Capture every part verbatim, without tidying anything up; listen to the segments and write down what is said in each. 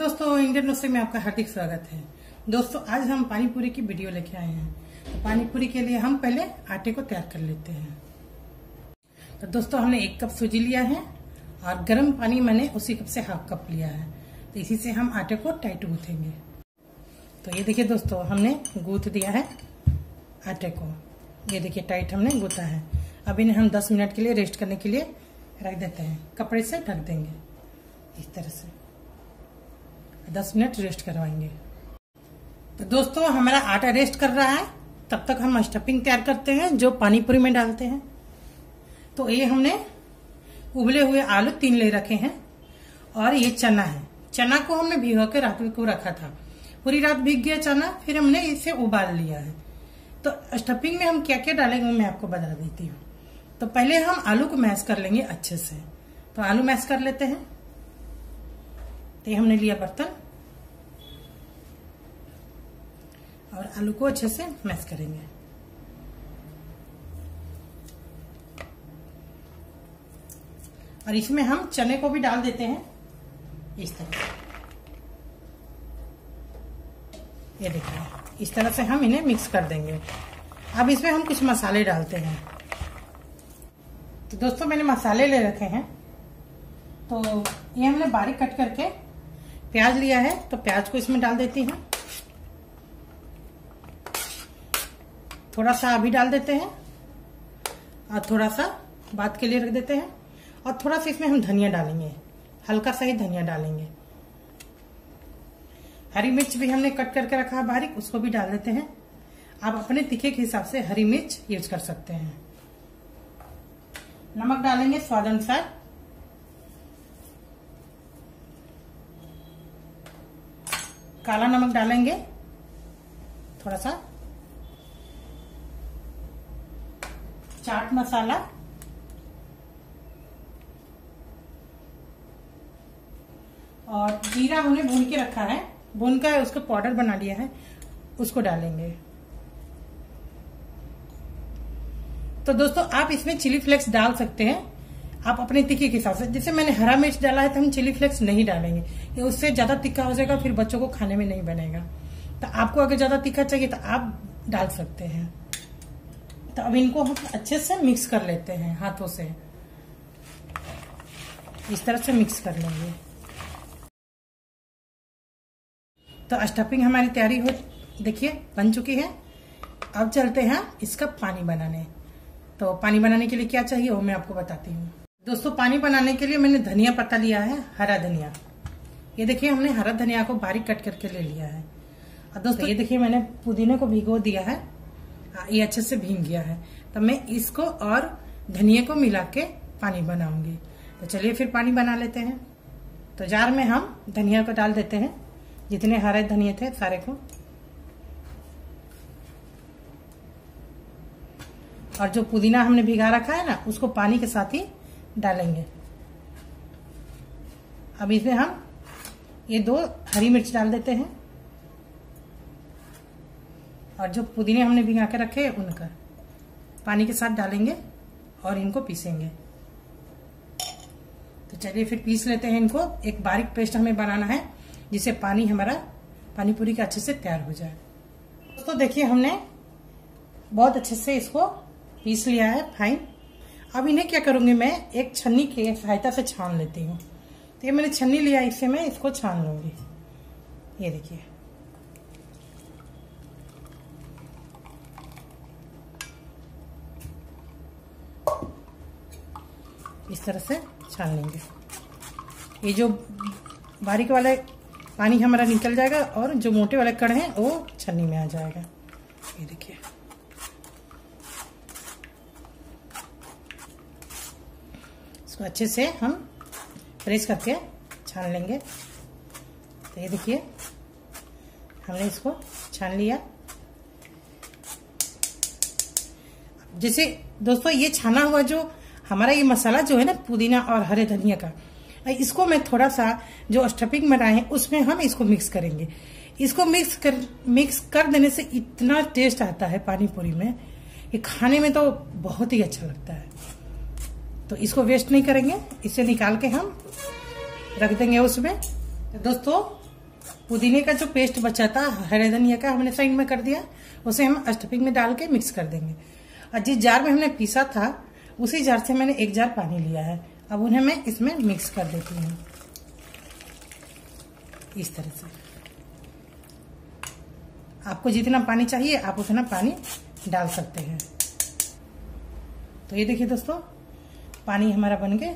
नमस्कार दोस्तों, इंडियन रसोई में आपका हार्दिक स्वागत है। दोस्तों आज हम पानी पूरी की वीडियो लेके आए हैं। तो पानी पूरी के लिए हम पहले आटे को तैयार कर लेते हैं। तो दोस्तों हमने एक कप सूजी लिया है और गर्म पानी मैंने उसी कप से हाफ कप लिया है। तो इसी से हम आटे को टाइट गूंथेंगे। तो ये देखिए दोस्तों, हमने गूंथ दिया है आटे को। ये देखिए टाइट हमने गूंथा है। अब इन्हें हम दस मिनट के लिए रेस्ट करने के लिए रख देते हैं, कपड़े से ढक देंगे। इस तरह से दस मिनट रेस्ट करवाएंगे। तो दोस्तों हमारा आटा रेस्ट कर रहा है, तब तक हम स्टफिंग तैयार करते हैं जो पानी पूरी में डालते हैं। तो ये हमने उबले हुए आलू तीन ले रखे हैं और ये चना है। चना को हमने भिगो के रात को रखा था, पूरी रात भीग गया चना, फिर हमने इसे उबाल लिया है। तो स्टफिंग में हम क्या क्या डालेंगे मैं आपको बता देती हूँ। तो पहले हम आलू को मैश कर लेंगे अच्छे से। तो आलू मैश कर लेते हैं। तो ये हमने लिया बर्तन और आलू को अच्छे से मैश करेंगे। और इसमें हम चने को भी डाल देते हैं इस तरह। ये देखिए इस तरह से हम इन्हें मिक्स कर देंगे। अब इसमें हम कुछ मसाले डालते हैं। तो दोस्तों मैंने मसाले ले रखे हैं। तो ये हमने बारीक कट करके प्याज लिया है, तो प्याज को इसमें डाल देती हैं। थोड़ा सा अभी डाल देते हैं और थोड़ा सा बाद के लिए रख देते हैं। और थोड़ा सा इसमें हम धनिया डालेंगे, हल्का सा ही धनिया डालेंगे। हरी मिर्च भी हमने कट करके रखा है बारीक, उसको भी डाल देते हैं। आप अपने तीखे के हिसाब से हरी मिर्च यूज कर सकते हैं। नमक डालेंगे स्वाद अनुसार। काला नमक डालेंगे थोड़ा सा। चाट मसाला, और जीरा हमने भून के रखा है, भून का है उसको पाउडर बना लिया है, उसको डालेंगे। तो दोस्तों आप इसमें चिली फ्लेक्स डाल सकते हैं, आप अपने तीखे के हिसाब से। जैसे मैंने हरा मिर्च डाला है तो हम चिली फ्लेक्स नहीं डालेंगे, ये उससे ज्यादा तीखा हो जाएगा, फिर बच्चों को खाने में नहीं बनेगा। तो आपको अगर ज्यादा तीखा चाहिए तो आप डाल सकते हैं। तो अब इनको हम अच्छे से मिक्स कर लेते हैं हाथों से। इस तरह से मिक्स कर लेंगे। तो स्टफिंग हमारी तैयारी हो देखिए बन चुकी है। अब चलते हैं इसका पानी बनाने। तो पानी बनाने के लिए क्या चाहिए वो मैं आपको बताती हूँ। दोस्तों पानी बनाने के लिए मैंने धनिया पत्ता लिया है, हरा धनिया। ये देखिए हमने हरा धनिया को बारीक कट करके ले लिया है। और दोस्तों ये देखिए मैंने पुदीने को भिगो दिया है, ये अच्छे से भीग गया है। तो मैं इसको और धनिया को मिला के पानी बनाऊंगी। तो चलिए फिर पानी बना लेते हैं। तो जार में हम धनिया को डाल देते हैं, जितने हरे धनिया थे सारे को। और जो पुदीना हमने भिगा रखा है ना, उसको पानी के साथ ही डालेंगे। अब इसमें हम ये दो हरी मिर्च डाल देते हैं और जो पुदीने हमने भिगा के रखे हैं उनका पानी के साथ डालेंगे और इनको पीसेंगे। तो चलिए फिर पीस लेते हैं इनको। एक बारीक पेस्ट हमें बनाना है जिससे पानी हमारा पानी पूरी का अच्छे से तैयार हो जाए। दोस्तों देखिए हमने बहुत अच्छे से इसको पीस लिया है फाइन। अब इन्हें क्या करूंगी मैं, एक छन्नी की सहायता से छान लेती हूँ। तो ये मैंने छन्नी लिया, इससे मैं इसको छान लूंगी। ये देखिए इस तरह से छान लेंगे। ये जो बारीक वाले पानी हमारा निकल जाएगा और जो मोटे वाले कण हैं वो छन्नी में आ जाएगा। ये देखिए तो अच्छे से हम प्रेस करके छान लेंगे। तो ये देखिए हमने इसको छान लिया। जैसे दोस्तों ये छाना हुआ जो हमारा ये मसाला जो है ना, पुदीना और हरे धनिया का, इसको मैं थोड़ा सा जो स्टफिंग बनाए हैं उसमें हम इसको मिक्स करेंगे। इसको मिक्स कर मिक्स कर देने से इतना टेस्ट आता है पानी पूरी में, ये खाने में तो बहुत ही अच्छा लगता है। तो इसको वेस्ट नहीं करेंगे, इसे निकाल के हम रख देंगे उसमें। तो दोस्तों पुदीने का जो पेस्ट बचा था हरे धनिया का, हमने साइड में कर दिया, उसे हम स्टफिंग में डाल के मिक्स कर देंगे। और जिस जार में हमने पीसा था उसी जार से मैंने एक जार पानी लिया है। अब उन्हें मैं इसमें मिक्स कर देती हूँ इस तरह से। आपको जितना पानी चाहिए आप उतना पानी डाल सकते हैं। तो ये देखिए दोस्तों, पानी हमारा बन के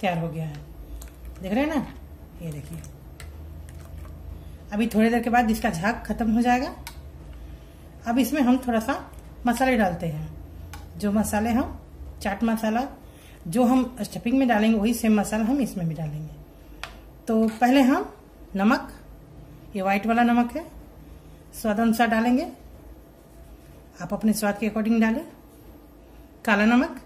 तैयार हो गया है, देख रहे हैं ना। ये देखिए, अभी थोड़ी देर के बाद इसका झाग खत्म हो जाएगा। अब इसमें हम थोड़ा सा मसाले डालते हैं। जो मसाले हम चाट मसाला जो हम स्टफिंग में डालेंगे वही सेम मसाला हम इसमें भी डालेंगे। तो पहले हम नमक, ये वाइट वाला नमक है, स्वाद अनुसार डालेंगे, आप अपने स्वाद के अकॉर्डिंग डालें। काला नमक,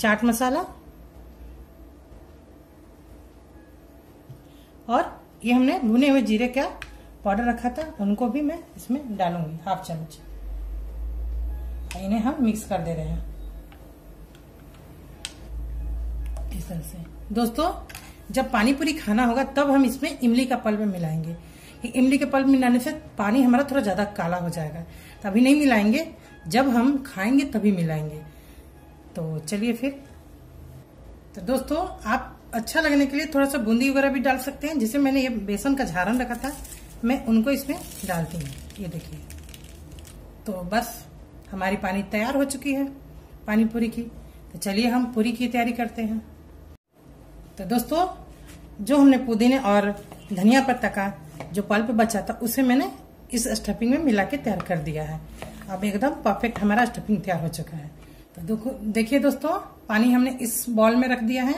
चाट मसाला, और ये हमने भुने हुए जीरे का पाउडर रखा था, उनको भी मैं इसमें डालूंगी, हाफ चम्मच। इन्हें हम मिक्स कर दे रहे हैं इस तरह से। दोस्तों, जब पानी पूरी खाना होगा तब हम इसमें इमली का पल्प मिलाएंगे। इमली के पल्प मिलाने से पानी हमारा थोड़ा ज्यादा काला हो जाएगा, तभी नहीं मिलाएंगे, जब हम खाएंगे तभी मिलाएंगे। तो चलिए फिर। तो दोस्तों, आप अच्छा लगने के लिए थोड़ा सा बूंदी वगैरह भी डाल सकते हैं। जिसे मैंने ये बेसन का झारन रखा था, मैं उनको इसमें डालती हूँ। ये देखिए, तो बस हमारी पानी तैयार हो चुकी है पानी पूरी की। तो चलिए हम पूरी की तैयारी करते हैं। तो दोस्तों, जो हमने पुदीने और धनिया पत्ता का जो पल्प बचा था उसे मैंने इस स्टफिंग में मिला के तैयार कर दिया है। अब एकदम परफेक्ट हमारा स्टफिंग तैयार हो चुका है। तो देखो, देखिए दोस्तों, पानी हमने इस बॉल में रख दिया है,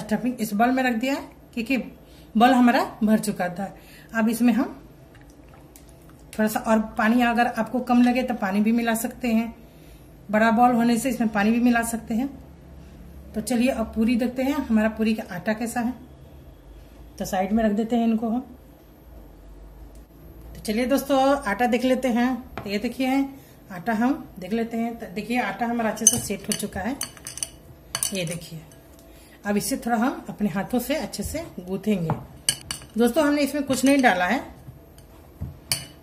स्टफिंग इस बॉल में रख दिया है, क्योंकि बॉल हमारा भर चुका था। अब इसमें हम थोड़ा सा और पानी, अगर आपको कम लगे तो पानी भी मिला सकते हैं, बड़ा बॉल होने से इसमें पानी भी मिला सकते हैं। तो चलिए अब पूरी देखते हैं हमारा पूरी का आटा कैसा है। तो साइड में रख देते हैं इनको हम। तो चलिए दोस्तों, आटा देख लेते हैं। तो ये देखिए आटा हम देख लेते हैं। तो देखिए आटा हमारा अच्छे से सेट हो चुका है, ये देखिए। अब इससे थोड़ा हम अपने हाथों से अच्छे से गूंथेंगे। दोस्तों, हमने इसमें कुछ नहीं डाला है,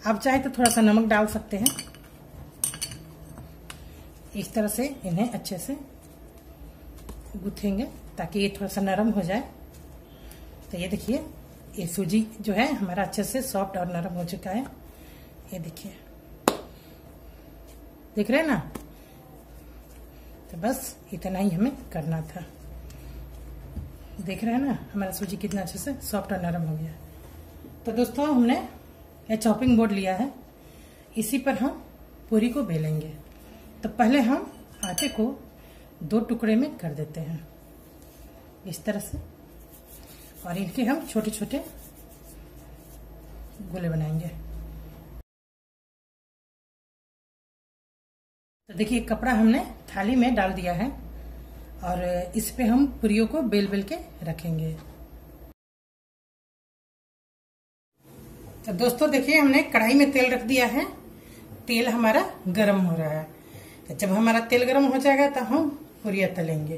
आप चाहे तो थोड़ा सा नमक डाल सकते हैं। इस तरह से इन्हें अच्छे से गूंथेंगे ताकि ये थोड़ा सा नरम हो जाए। तो ये देखिए, ये सूजी जो है हमारा अच्छे से सॉफ्ट और नरम हो चुका है। ये देखिए, देख रहे हैं ना। तो बस इतना ही हमें करना था। देख रहे हैं ना, हमारा सूजी कितना अच्छे से सॉफ्ट और नरम हो गया। तो दोस्तों, हमने यह चॉपिंग बोर्ड लिया है, इसी पर हम पूरी को बेलेंगे। तो पहले हम आटे को दो टुकड़े में कर देते हैं इस तरह से, और इनके हम छोटे छोटे गोले बनाएंगे। तो देखिए, कपड़ा हमने थाली में डाल दिया है और इस पे हम पूरियों को बेल बेल के रखेंगे। तो दोस्तों, देखिए हमने कढ़ाई में तेल रख दिया है, तेल हमारा गर्म हो रहा है। तो जब हमारा तेल गर्म हो जाएगा तो हम पूरियां तलेंगे।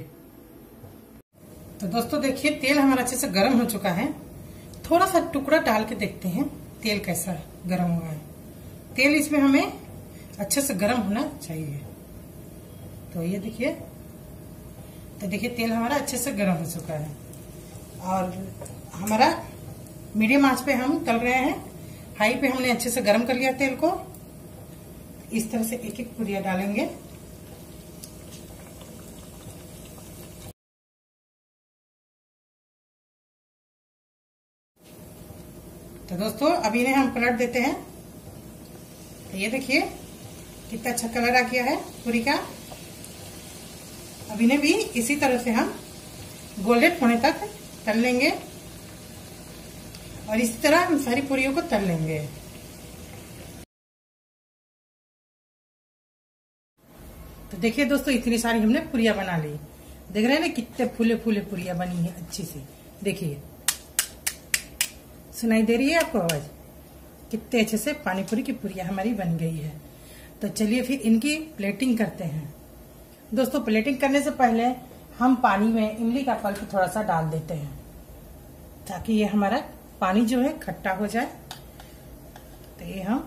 तो दोस्तों, देखिए तेल हमारा अच्छे से गर्म हो चुका है। थोड़ा सा टुकड़ा डाल के देखते हैं तेल कैसा गर्म हुआ है। तेल इसमें हमें अच्छे से गर्म होना चाहिए। तो ये देखिए, तो देखिए तेल हमारा अच्छे से गर्म हो चुका है। और हमारा मीडियम आंच पे हम तल रहे हैं, हाई पे हमने अच्छे से गर्म कर लिया तेल को। इस तरह से एक एक पूरिया डालेंगे। तो दोस्तों, अब इन्हें हम पलट देते हैं। तो ये देखिए कितना अच्छा कलर आ गया है पूरी का। अब इन्हें भी इसी तरह से हम गोल्डन होने तक तल लेंगे, और इसी तरह हम सारी पूरियों को तल लेंगे। तो देखिए दोस्तों, इतनी सारी हमने पूरियां बना ली, देख रहे हैं ना कितने फूले फूले पूरियां बनी है अच्छी सी। देखिए, सुनाई दे रही है आपको आवाज, कितने अच्छे से पानी पूरी की पूरियां हमारी बन गई है। तो चलिए फिर इनकी प्लेटिंग करते हैं। दोस्तों, प्लेटिंग करने से पहले हम पानी में इमली का पल्प थोड़ा सा डाल देते हैं ताकि ये हमारा पानी जो है खट्टा हो जाए। तो ये हम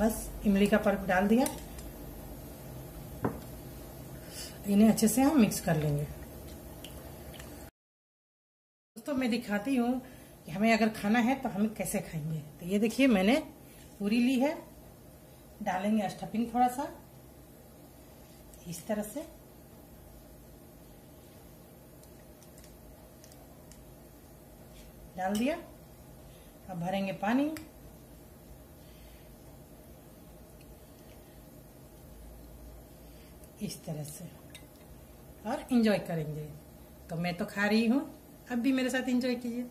बस इमली का पल्प डाल दिया, इन्हें अच्छे से हम मिक्स कर लेंगे। दोस्तों मैं दिखाती हूँ कि हमें अगर खाना है तो हम कैसे खाएंगे। तो ये देखिए मैंने पूरी ली है, डालेंगे स्टफिंग थोड़ा सा इस तरह से। डाल दिया, अब भरेंगे पानी। इस तरह से और एंजॉय करेंगे। तो मैं तो खा रही हूँ, अब भी मेरे साथ एंजॉय कीजिए।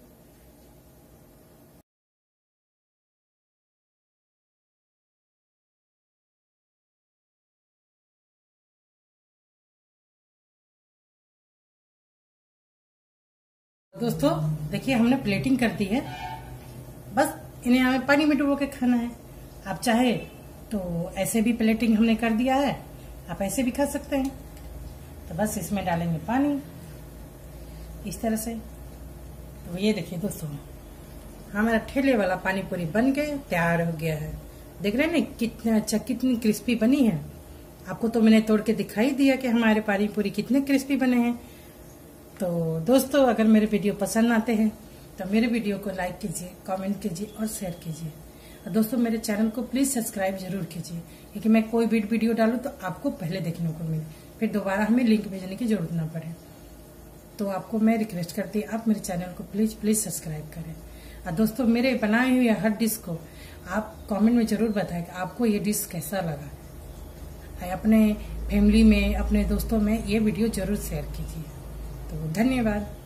दोस्तों देखिए हमने प्लेटिंग कर दी है, बस इन्हें हमें पानी में डुबो के खाना है। आप चाहे तो ऐसे भी प्लेटिंग हमने कर दिया है, आप ऐसे भी खा सकते हैं। तो बस इसमें डालेंगे पानी इस तरह से। तो ये देखिए दोस्तों हमारा ठेले वाला पानी पूरी बन के तैयार हो गया है। देख रहे हैं ना कितना अच्छा, कितनी क्रिस्पी बनी है। आपको तो मैंने तोड़ के दिखाई दिया कि हमारे पानी पूरी कितने क्रिस्पी बने हैं। तो दोस्तों अगर मेरे वीडियो पसंद आते हैं तो मेरे वीडियो को लाइक कीजिए, कमेंट कीजिए और शेयर कीजिए। और दोस्तों मेरे चैनल को प्लीज सब्सक्राइब जरूर कीजिए, क्योंकि मैं कोई भी वीडियो डालूं तो आपको पहले देखने को मिले, फिर दोबारा हमें लिंक भेजने की जरूरत ना पड़े। तो आपको मैं रिक्वेस्ट करती हूं, आप मेरे चैनल को प्लीज प्लीज सब्सक्राइब करें। और दोस्तों मेरे बनाए हुए हर डिश को आप कॉमेंट में जरूर बताएं कि आपको ये डिश कैसा लगा। अपने फैमिली में, अपने दोस्तों में ये वीडियो जरूर शेयर कीजिए। तो धन्यवाद।